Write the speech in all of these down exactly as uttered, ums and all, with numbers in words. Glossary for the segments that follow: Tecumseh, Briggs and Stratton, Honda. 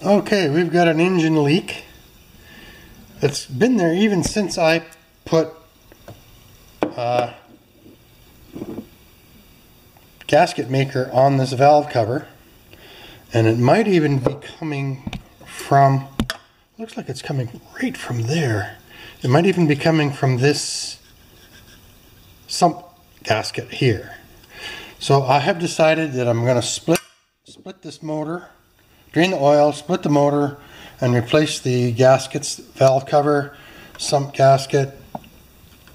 Okay, we've got an engine leak. It's been there even since I put uh, gasket maker on this valve cover, and it might even be coming from, looks like it's coming right from there. It might even be coming from this sump gasket here. So I have decided that I'm going to split split this motor, drain the oil, split the motor, and replace the gaskets, valve cover, sump gasket,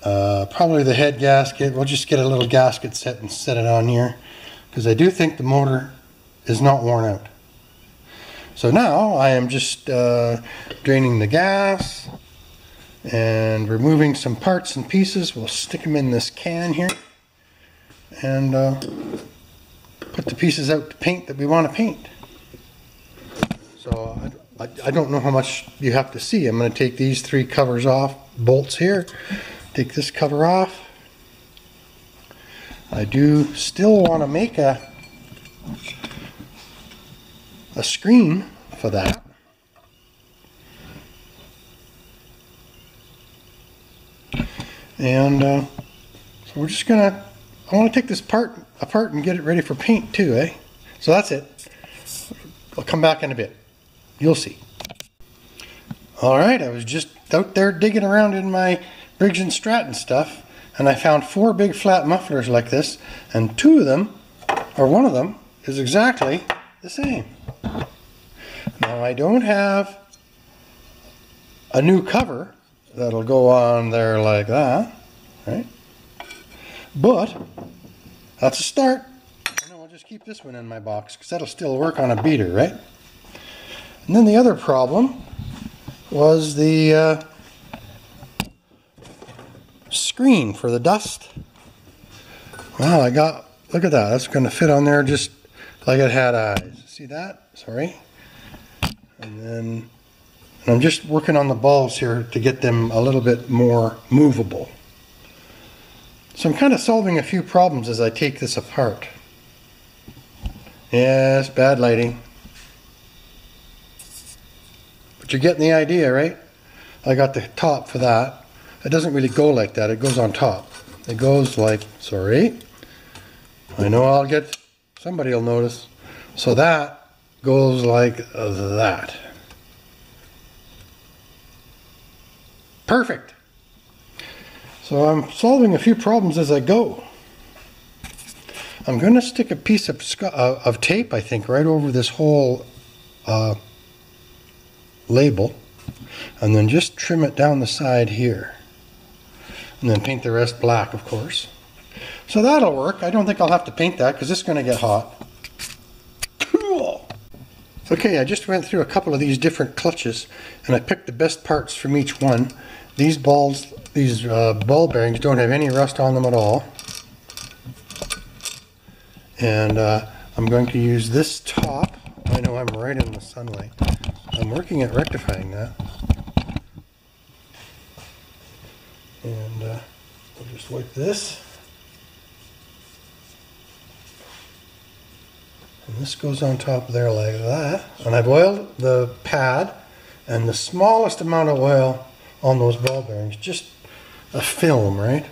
uh, probably the head gasket. We'll just get a little gasket set and set it on here, because I do think the motor is not worn out. So now I am just uh, draining the gas and removing some parts and pieces. We'll stick them in this can here and uh, put the pieces out to paint that we want to paint. So I, I don't know how much you have to see. I'm going to take these three covers off, bolts here, take this cover off. I do still want to make a a screen for that. And uh, so we're just going to, I want to take this part apart and get it ready for paint too, eh? So that's it. I'll come back in a bit. You'll see. Alright, I was just out there digging around in my Briggs and Stratton stuff, and I found four big flat mufflers like this, and two of them, or one of them, is exactly the same. Now I don't have a new cover that'll go on there like that, right? But that's a start. Just keep this one in my box because that'll still work on a beater, right? And then the other problem was the uh, screen for the dust. Wow, I got, look at that, that's going to fit on there just like it had eyes. See that? Sorry. And then and I'm just working on the balls here to get them a little bit more movable. So I'm kind of solving a few problems as I take this apart. Yes, bad lighting. But you're getting the idea, right? I got the top for that. It doesn't really go like that. It goes on top. It goes like, sorry. I know I'll get, somebody will notice. So that goes like that. Perfect. So I'm solving a few problems as I go. I'm going to stick a piece of, uh, of tape, I think, right over this whole uh, label, and then just trim it down the side here, and then paint the rest black, of course. So that'll work. I don't think I'll have to paint that because it's going to get hot. Cool! Okay, I just went through a couple of these different clutches, and I picked the best parts from each one. These balls, these uh, ball bearings don't have any rust on them at all. And uh, I'm going to use this top. I know I'm right in the sunlight. I'm working at rectifying that. And uh, we'll just wipe this. And this goes on top there like that. And I've oiled the pad and the smallest amount of oil on those ball bearings. Just a film, right?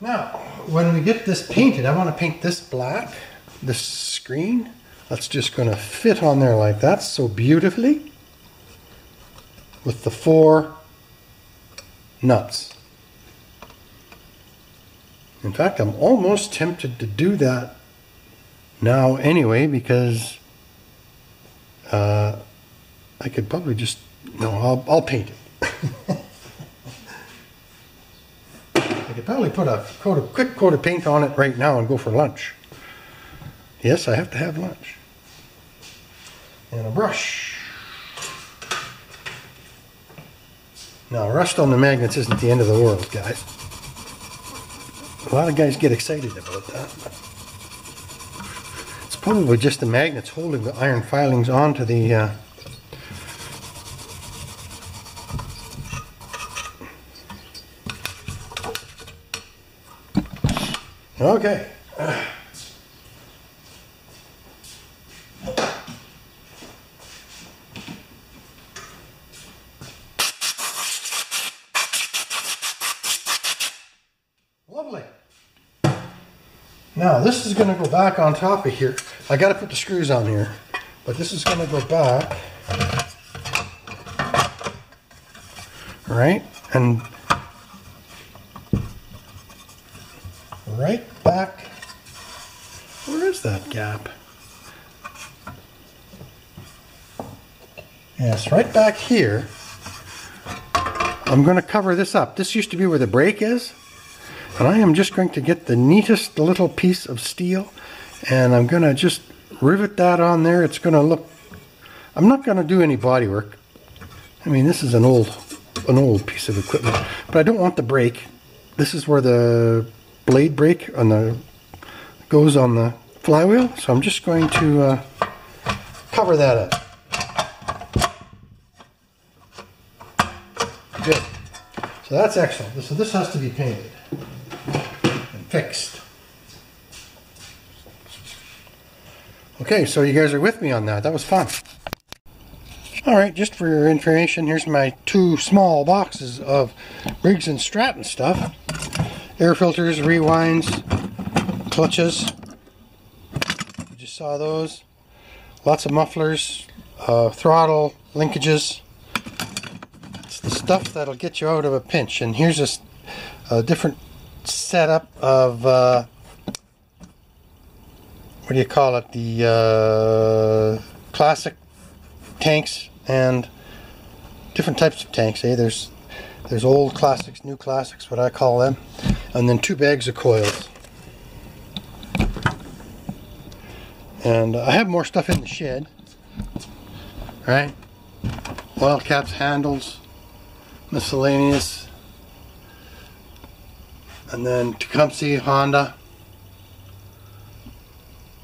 Now, when we get this painted, I want to paint this black, this screen. That's just going to fit on there like that so beautifully with the four nuts. In fact, I'm almost tempted to do that now anyway because uh, I could probably just, no, I'll, I'll paint it. I could probably put a coat of, quick coat of paint on it right now and go for lunch. Yes, I have to have lunch. And a brush. Now, rust on the magnets isn't the end of the world, guys. A lot of guys get excited about that. It's probably just the magnets holding the iron filings onto the uh, okay. Now this is going to go back on top of here. I got to put the screws on here, but this is going to go back, right, and right back. Where is that gap? Yes, right back here. I'm going to cover this up. This used to be where the brake is. And I am just going to get the neatest little piece of steel, and I'm going to just rivet that on there. It's going to look, I'm not going to do any body work. I mean, this is an old, an old piece of equipment, but I don't want the brake. This is where the blade brake on the, goes on the flywheel. So I'm just going to uh, cover that up. Good. So that's excellent. So this has to be painted and fixed. Okay, so you guys are with me on that. That was fun. Alright, just for your information, here's my two small boxes of Riggs and Stratton stuff. Air filters, rewinds, clutches. You just saw those. Lots of mufflers, uh, throttle, linkages. It's the stuff that'll get you out of a pinch. And here's a, a different setup of uh, what do you call it, the uh, classic tanks and different types of tanks. Eh? There's there's old classics, new classics, what I call them, and then two bags of coils. And uh, I have more stuff in the shed, right? Oil caps, handles, miscellaneous, and then Tecumseh, Honda.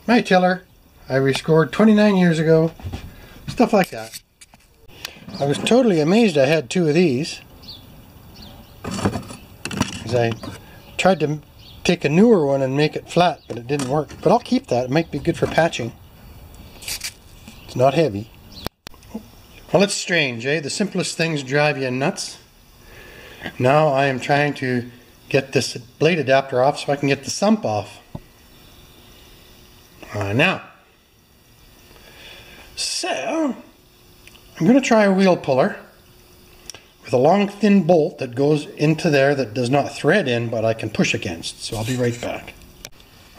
My tiller, I rescored twenty-nine years ago. Stuff like that. I was totally amazed I had two of these, because I tried to take a newer one and make it flat, but it didn't work. But I'll keep that. It might be good for patching. It's not heavy. Well, it's strange, eh? The simplest things drive you nuts. Now I am trying to get this blade adapter off so I can get the sump off. Uh, now, so I'm going to try a wheel puller with a long thin bolt that goes into there that does not thread in, but I can push against. So I'll be right back.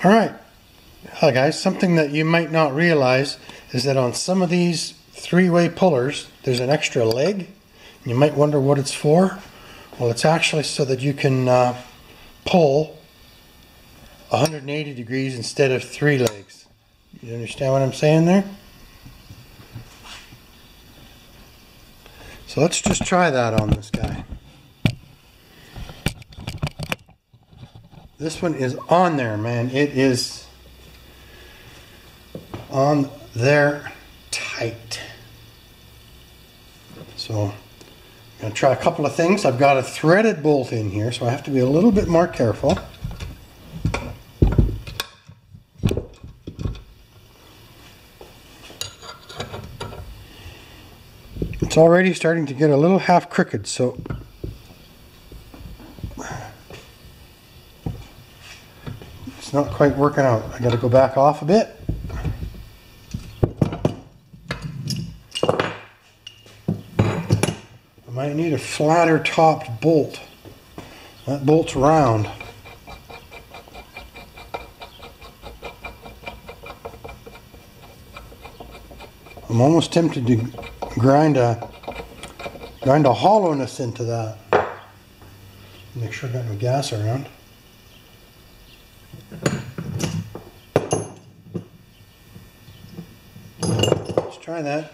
All right, hi guys. Something that you might not realize is that on some of these three-way pullers, there's an extra leg. You might wonder what it's for. Well, it's actually so that you can uh, pull one hundred eighty degrees instead of three legs. You understand what I'm saying there? So let's just try that on this guy. This one is on there, man. It is on there tight. So I'm going to try a couple of things. I've got a threaded bolt in here, so I have to be a little bit more careful. It's already starting to get a little half crooked, so it's not quite working out. I got to go back off a bit. I might need a flatter topped bolt. That bolt's round. I'm almost tempted to grind a grind a hollowness into that. Make sure I got no gas around. Let's try that.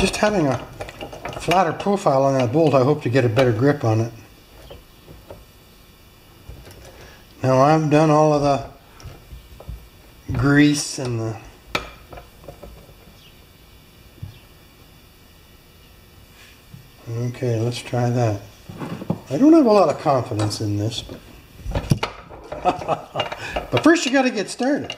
Just having a flatter profile on that bolt, I hope to get a better grip on it. Now I've done all of the grease and the okay, let's try that. I don't have a lot of confidence in this, but but first you got to get started.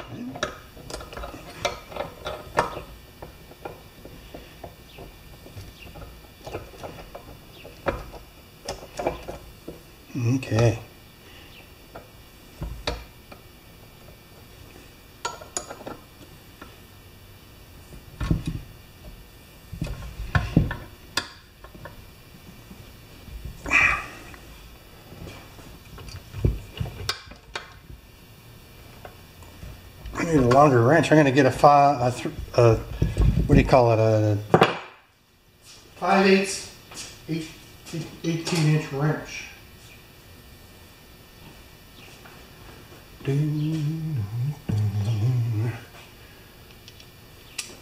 Okay. I need a longer wrench. I'm going to get a five, a th a, what do you call it, a five eighths, eight, eight, eighteen inch wrench.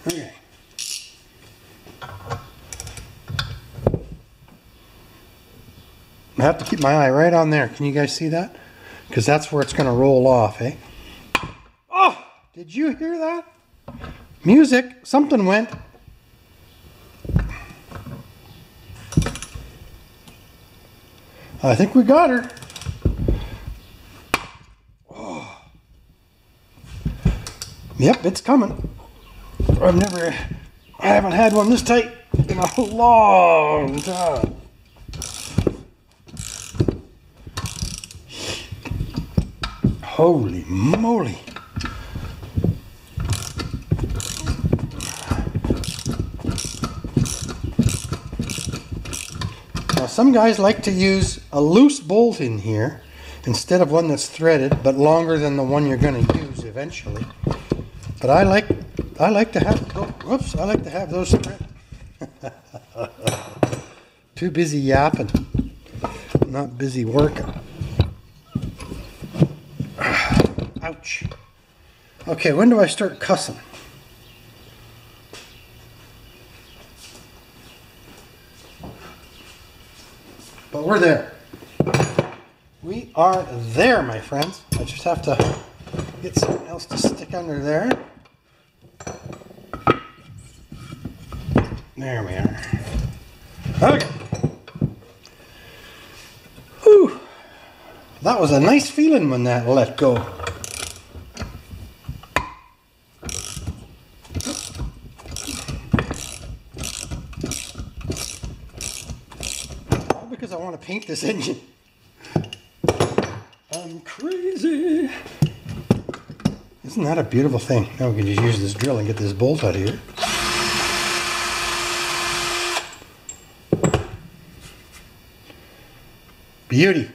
Okay. I have to keep my eye right on there. Can you guys see that? Because that's where it's going to roll off, eh? Did you hear that? Music, something went. I think we got her. Oh. Yep, it's coming. I've never, I haven't had one this tight in a long time. Holy moly. Some guys like to use a loose bolt in here instead of one that's threaded, but longer than the one you're going to use eventually. But I like, I like to have, oh, whoops, I like to have those threaded. Too busy yapping, not busy working. Ouch. Okay, when do I start cussing? But we're there. We are there, my friends. I just have to get something else to stick under there. There we are. Okay. Whew. That was a nice feeling when that let go. I want to paint this engine. I'm crazy. Isn't that a beautiful thing? Now we can just use this drill and get this bolt out of here. Beauty.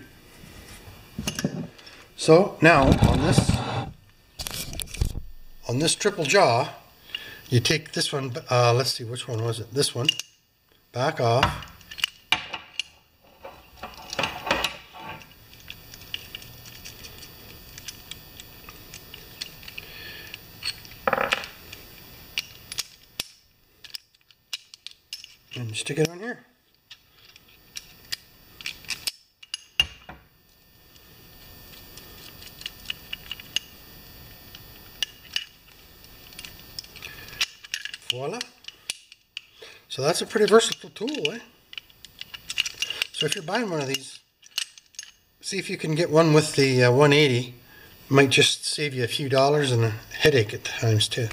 So now on this on this triple jaw, you take this one, uh, let's see, which one was it? This one. Back off. And stick it on here. Voila. So that's a pretty versatile tool, eh? So if you're buying one of these, see if you can get one with the uh, one eighty. Might just save you a few dollars and a headache at times too.